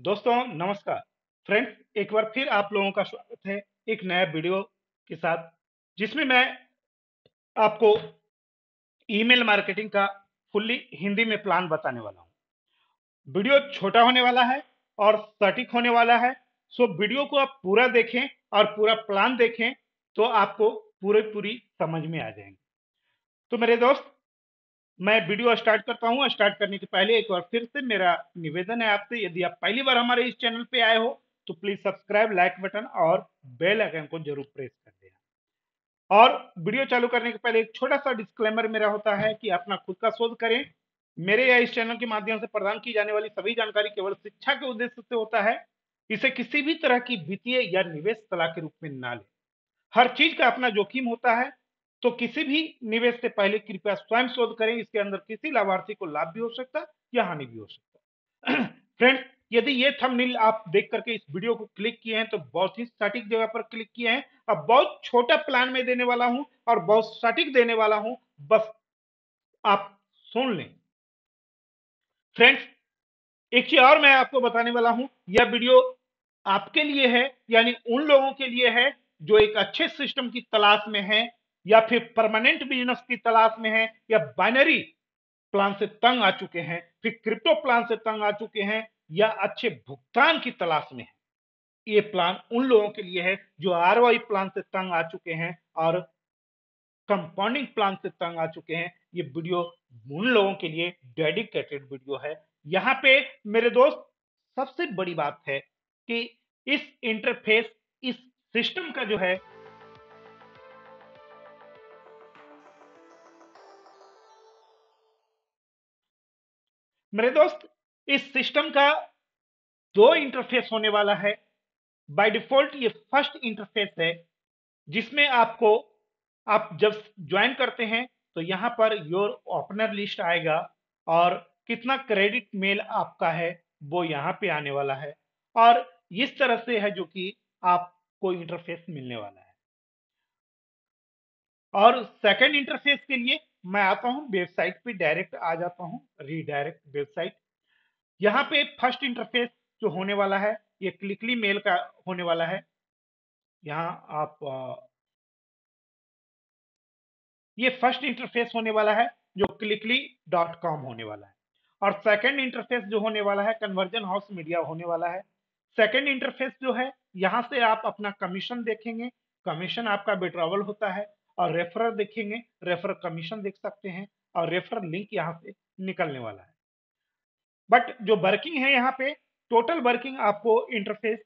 दोस्तों नमस्कार फ्रेंड्स, एक बार फिर आप लोगों का स्वागत है एक नया वीडियो के साथ, जिसमें मैं आपको ईमेल मार्केटिंग का फुल्ली हिंदी में प्लान बताने वाला हूं। वीडियो छोटा होने वाला है और सटीक होने वाला है, सो वीडियो को आप पूरा देखें और पूरा प्लान देखें तो आपको पूरी समझ में आ जाएंगे। तो मेरे दोस्त, मैं वीडियो स्टार्ट करता हूं। स्टार्ट करने के पहले एक बार फिर से मेरा निवेदन है आपसे, यदि आप पहली बार हमारे इस चैनल पे आए हो तो प्लीज सब्सक्राइब, लाइक बटन और बेल आइकन को जरूर प्रेस कर देना। और वीडियो चालू करने के पहले एक छोटा सा डिस्क्लेमर मेरा होता है कि अपना खुद का शोध करें। मेरे या इस चैनल के माध्यम से प्रदान की जाने वाली सभी जानकारी केवल शिक्षा के उद्देश्य से होता है। इसे किसी भी तरह की वित्तीय या निवेश सलाह के रूप में ना लें। हर चीज का अपना जोखिम होता है, तो किसी भी निवेश से पहले कृपया स्वयं शोध करें। इसके अंदर किसी लाभार्थी को लाभ भी हो सकता है या हानि भी हो सकता है। फ्रेंड्स, यदि ये थंबनेल आप देख करके इस वीडियो को क्लिक किए हैं तो बहुत ही सटीक जगह पर क्लिक किए हैं। अब बहुत छोटा प्लान में देने वाला हूं और बहुत सटीक देने वाला हूं, बस आप सुन लें। फ्रेंड्स, एक चीज और मैं आपको बताने वाला हूं, यह वीडियो आपके लिए है, यानी उन लोगों के लिए है जो एक अच्छे सिस्टम की तलाश में है, या फिर परमानेंट बिजनेस की तलाश में है, या बाइनरी प्लान से तंग आ चुके हैं, फिर क्रिप्टो प्लान से तंग आ चुके हैं, या अच्छे भुगतान की तलाश में है। ये प्लान उन लोगों के लिए है जो आरओआई प्लान से तंग आ चुके हैं और कंपाउंडिंग प्लान से तंग आ चुके हैं। ये वीडियो उन लोगों के लिए डेडिकेटेड वीडियो है। यहाँ पे मेरे दोस्त सबसे बड़ी बात है कि इस इंटरफेस, इस सिस्टम का जो है मेरे दोस्त, इस सिस्टम का दो इंटरफेस होने वाला है। बाय डिफॉल्ट ये फर्स्ट इंटरफेस है जिसमें आपको, आप जब ज्वाइन करते हैं तो यहाँ पर योर ओपनर लिस्ट आएगा और कितना क्रेडिट मेल आपका है वो यहाँ पे आने वाला है। और इस तरह से है जो कि आपको इंटरफेस मिलने वाला है। और सेकंड इंटरफेस के लिए मैं आता हूं वेबसाइट पे, डायरेक्ट आ जाता हूं, रीडायरेक्ट वेबसाइट। यहाँ पे फर्स्ट इंटरफेस जो होने वाला है ये क्लिकली मेल का होने वाला है। यहाँ आप ये फर्स्ट इंटरफेस होने वाला है जो Clickly.com होने वाला है। और सेकंड इंटरफेस जो होने वाला है कन्वर्जन हाउस मीडिया होने वाला है। सेकंड इंटरफेस जो है, यहाँ से आप अपना कमीशन देखेंगे, कमीशन आपका विड्रॉवल होता है, और रेफरर देखेंगे, रेफरर कमीशन देख सकते हैं, और रेफरर लिंक यहाँ से निकलने वाला है। बट जो वर्किंग है, यहाँ पे टोटल वर्किंग आपको इंटरफेस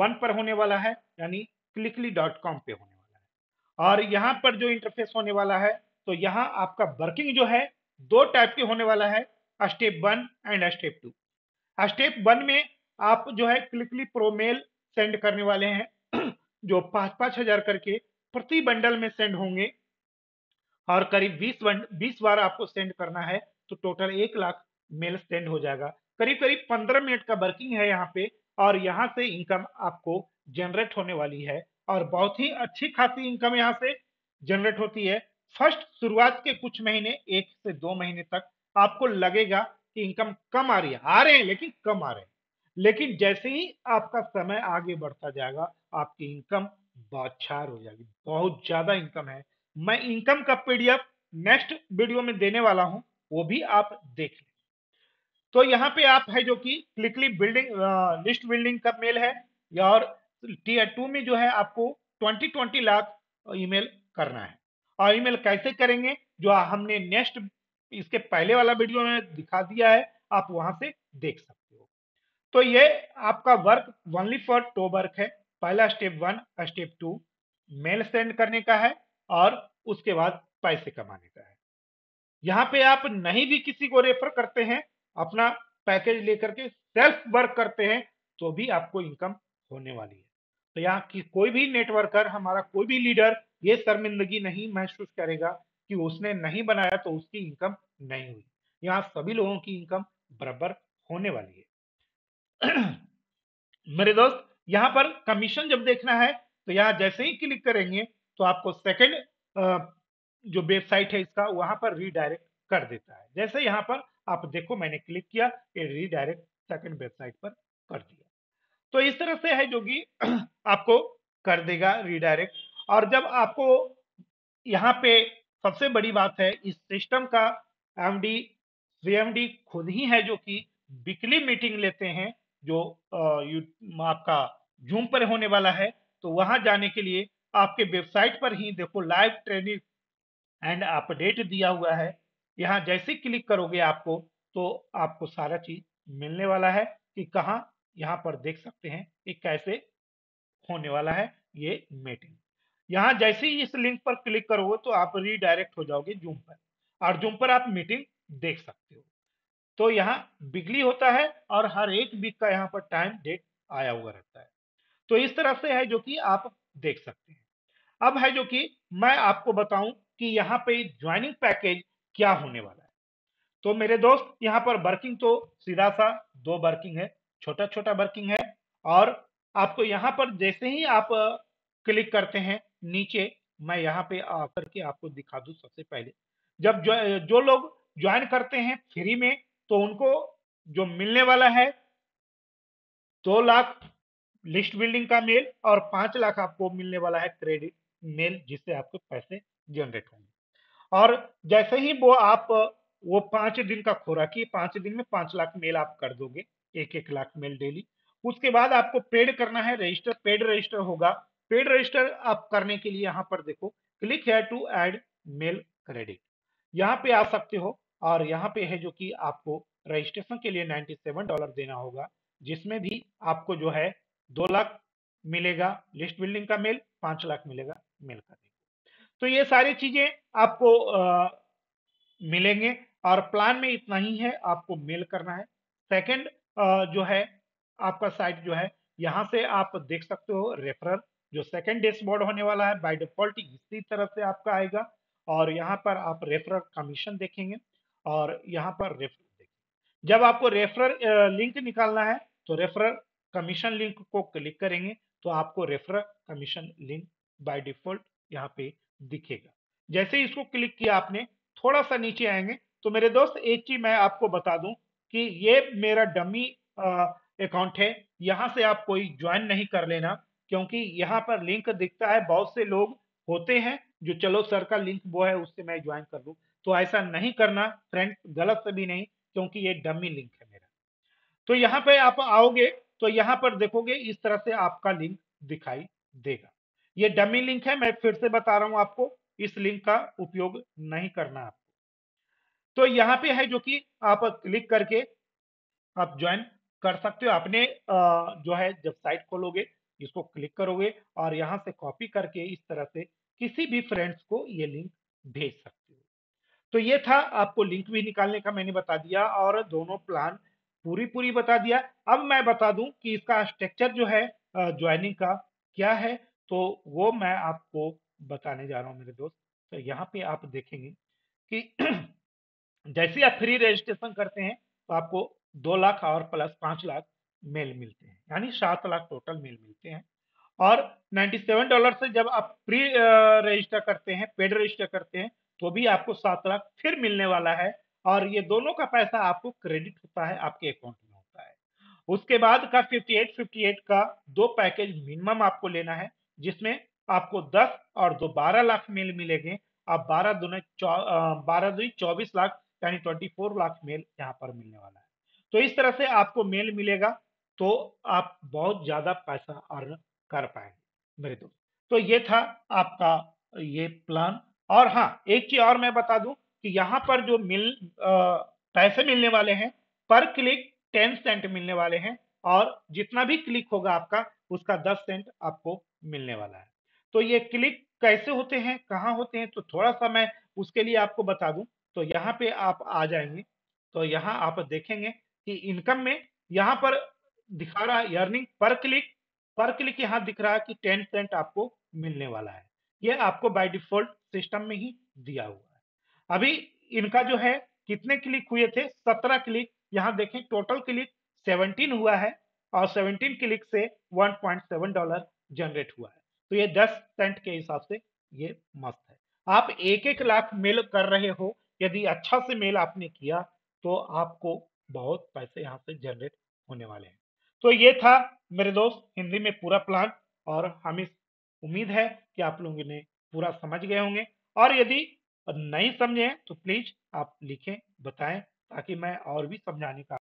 1 पर होने वाला है, यानी Clickly.com पे होने वाला है। और यहाँ पर जो इंटरफेस होने वाला है, तो यहाँ आपका वर्किंग जो है दो टाइप के होने वाला है, स्टेप 1 एंड स्टेप 2। स्टेप 1 में आप जो है Clickly प्रो मेल सेंड करने वाले हैं, जो 5-5 हज़ार करके प्रति बंडल में सेंड होंगे, और करीब 20 बार आपको सेंड करना है, तो टोटल 1 लाख मेल सेंड हो जाएगा। करीब 15 मिनट का वर्किंग है यहाँ पे, और यहाँ से इनकम आपको जनरेट होने वाली है, और बहुत ही अच्छी खासी इनकम यहाँ से जनरेट होती है। फर्स्ट शुरुआत के कुछ महीने, 1 से 2 महीने तक आपको लगेगा कि इनकम कम आ रहे हैं लेकिन कम आ रहे हैं। लेकिन जैसे ही आपका समय आगे बढ़ता जाएगा आपकी इनकम बौछार हो जाएगी, बहुत ज्यादा इनकम है। मैं इनकम का पीडीएफ नेक्स्ट वीडियो में देने वाला हूं, वो भी आप देख लें। तो यहाँ पे आप है जो कि Clickly बिल्डिंग लिस्ट बिल्डिंग का मेल है, और टियर 2 में जो है आपको 20-20 लाख ईमेल करना है। और ईमेल कैसे करेंगे, जो हमने नेक्स्ट, इसके पहले वाला वीडियो में दिखा दिया है, आप वहां से देख सकते हो। तो ये आपका work only for to work है। पहला स्टेप 1 स्टेप 2 मेल सेंड करने का है, और उसके बाद पैसे कमाने का है। यहाँ पे आप नहीं भी किसी को रेफर करते हैं, अपना पैकेज लेकर के सेल्फ वर्क करते हैं, तो भी आपको इनकम होने वाली है। तो यहाँ की कोई भी नेटवर्कर, हमारा कोई भी लीडर ये शर्मिंदगी नहीं महसूस करेगा कि उसने नहीं बनाया तो उसकी इनकम नहीं हुई। यहाँ सभी लोगों की इनकम बराबर होने वाली है। मेरे दोस्त, यहाँ पर कमीशन जब देखना है तो यहाँ जैसे ही क्लिक करेंगे तो आपको सेकंड जो वेबसाइट है इसका, वहां पर रीडायरेक्ट कर देता है। जैसे यहाँ पर आप देखो, मैंने क्लिक किया, ये रीडायरेक्ट सेकंड वेबसाइट पर कर दिया। तो इस तरह से है जो कि आपको कर देगा रिडायरेक्ट। और जब आपको यहाँ पे सबसे बड़ी बात है, इस सिस्टम का एमडी सीएमडी खुद ही है जो कि वीकली मीटिंग लेते हैं जो आपका जूम पर होने वाला है। तो वहां जाने के लिए आपके वेबसाइट पर ही देखो लाइव ट्रेनिंग एंड अपडेट दिया हुआ है। यहाँ जैसे क्लिक करोगे आपको तो आपको सारा चीज मिलने वाला है कि कहाँ, यहाँ पर देख सकते हैं कि कैसे होने वाला है ये मीटिंग। यहाँ जैसे ही इस लिंक पर क्लिक करोगे तो आप रीडायरेक्ट हो जाओगे जूम पर, और जूम पर आप मीटिंग देख सकते हो। तो यहाँ बिगली होता है और हर एक वीक का यहाँ पर टाइम डेट आया हुआ रहता है। तो इस तरह से है जो कि आप देख सकते हैं। अब है जो कि मैं आपको बताऊं कि यहाँ पे ज्वाइनिंग पैकेज क्या होने वाला है। तो मेरे दोस्त यहाँ पर वर्किंग तो सीधा सा दो वर्किंग है, छोटा छोटा वर्किंग है। और आपको यहाँ पर जैसे ही आप क्लिक करते हैं नीचे, मैं यहाँ पे आकर के आपको दिखा दूँ। सबसे पहले जब जो लोग ज्वाइन करते हैं फ्री में तो उनको जो मिलने वाला है 2 लाख लिस्ट बिल्डिंग का मेल और 5 लाख आपको मिलने वाला है क्रेडिट मेल, जिससे आपके पैसे जनरेट होंगे। और जैसे ही वो 5 दिन का खोराकी 5 दिन में 5 लाख मेल आप कर दोगे, 1-1 लाख मेल डेली। उसके बाद आपको पेड करना है, रजिस्टर पेड रजिस्टर होगा। पेड रजिस्टर आप करने के लिए यहाँ पर देखो क्लिक है टू ऐड मेल क्रेडिट, यहाँ पे आ सकते हो। और यहाँ पे है जो कि आपको रजिस्ट्रेशन के लिए $97 देना होगा, जिसमें भी आपको जो है 2 लाख मिलेगा लिस्ट बिल्डिंग का मेल, 5 लाख मिलेगा मेल क्रेडिट। तो ये सारी चीजें आपको मिलेंगे और प्लान में इतना ही है आपको मेल करना है। सेकंड जो है आपका साइट जो है, यहाँ से आप देख सकते हो रेफरल जो सेकंड डैशबोर्ड होने वाला है बाय डिफॉल्ट इसी तरह से आपका आएगा। और यहाँ पर आप रेफरल कमीशन देखेंगे और यहाँ पर रेफरल देखेंगे। जब आपको रेफरल लिंक निकालना है तो रेफरल कमीशन लिंक को क्लिक करेंगे तो आपको referral commission link by default यहाँ पे दिखेगा। जैसे ही इसको क्लिक किया आपने, थोड़ा सा नीचे आएंगे तो मेरे दोस्त एक चीज मैं आपको बता दूं कि ये मेरा डमी अकाउंट है, यहाँ से आप कोई ज्वाइन नहीं कर लेना, क्योंकि यहाँ पर लिंक दिखता है। बहुत से लोग होते हैं जो चलो सर का लिंक वो है उससे मैं ज्वाइन कर लूँ, तो ऐसा नहीं करना फ्रेंड, गलत भी नहीं, क्योंकि ये डमी लिंक है मेरा। तो यहाँ पे आप आओगे तो यहाँ पर देखोगे इस तरह से आपका लिंक दिखाई देगा। ये डमी लिंक है, मैं फिर से बता रहा हूँ आपको, इस लिंक का उपयोग नहीं करना आपको। तो यहाँ पे है जो कि आप क्लिक करके आप ज्वाइन कर सकते हो। अपने जो है जब साइट खोलोगे इसको क्लिक करोगे और यहाँ से कॉपी करके इस तरह से किसी भी फ्रेंड्स को ये लिंक भेज सकते हो। तो ये था आपको लिंक भी निकालने का मैंने बता दिया और दोनों प्लान पूरी बता दिया। अब मैं बता दूं कि इसका स्ट्रक्चर जो है ज्वाइनिंग का क्या है, तो वो मैं आपको बताने जा रहा हूँ मेरे दोस्त। तो यहाँ पे आप देखेंगे कि जैसे आप फ्री रजिस्ट्रेशन करते हैं तो आपको 2 लाख और प्लस 5 लाख मेल मिलते हैं, यानी 7 लाख टोटल मेल मिलते हैं। और $97 से जब आप प्री रजिस्टर करते हैं, पेड रजिस्टर करते हैं, तो भी आपको 7 लाख फिर मिलने वाला है। और ये दोनों का पैसा आपको क्रेडिट होता है, आपके अकाउंट में होता है। उसके बाद का 58-58 का 2 पैकेज मिनिमम आपको लेना है, जिसमें आपको 10 और 12 लाख मेल मिलेंगे। आप 12 दूनी 24 लाख यानी 24 लाख मेल यहाँ पर मिलने वाला है। तो इस तरह से आपको मेल मिलेगा, तो आप बहुत ज़्यादा पैसा अर्न कर पाएंगे मेरे दोस्त। तो ये था आपका ये प्लान। और हाँ, एक चीज़ और मैं बता दूं कि यहाँ पर जो पैसे मिलने वाले हैं पर क्लिक 10 सेंट मिलने वाले हैं, और जितना भी क्लिक होगा आपका उसका 10 सेंट आपको मिलने वाला है। तो ये क्लिक कैसे होते हैं, कहाँ होते हैं, तो थोड़ा सा मैं उसके लिए आपको बता दूं। तो यहाँ पे आप आ जाएंगे तो यहाँ आप देखेंगे कि इनकम में यहाँ पर दिखा रहा है अर्निंग पर क्लिक यहाँ दिख रहा है कि 10 सेंट आपको मिलने वाला है। ये आपको बाय डिफॉल्ट सिस्टम में ही दिया हुआ है। अभी इनका जो है कितने क्लिक हुए थे, 17 क्लिक। यहाँ देखें टोटल क्लिक 17 हुआ है और 17 क्लिक से $1.7 जनरेट हुआ है। तो ये 10 सेंट के हिसाब से ये मस्त है। आप 1-1 लाख मेल कर रहे हो, यदि अच्छा से मेल आपने किया तो आपको बहुत पैसे यहाँ से जनरेट होने वाले हैं। तो ये था मेरे दोस्त हिंदी में पूरा प्लान, और हमें उम्मीद है कि आप लोगों ने पूरा समझ गए होंगे। और यदि नहीं समझे तो प्लीज आप लिखें बताएं ताकि मैं और भी समझाने का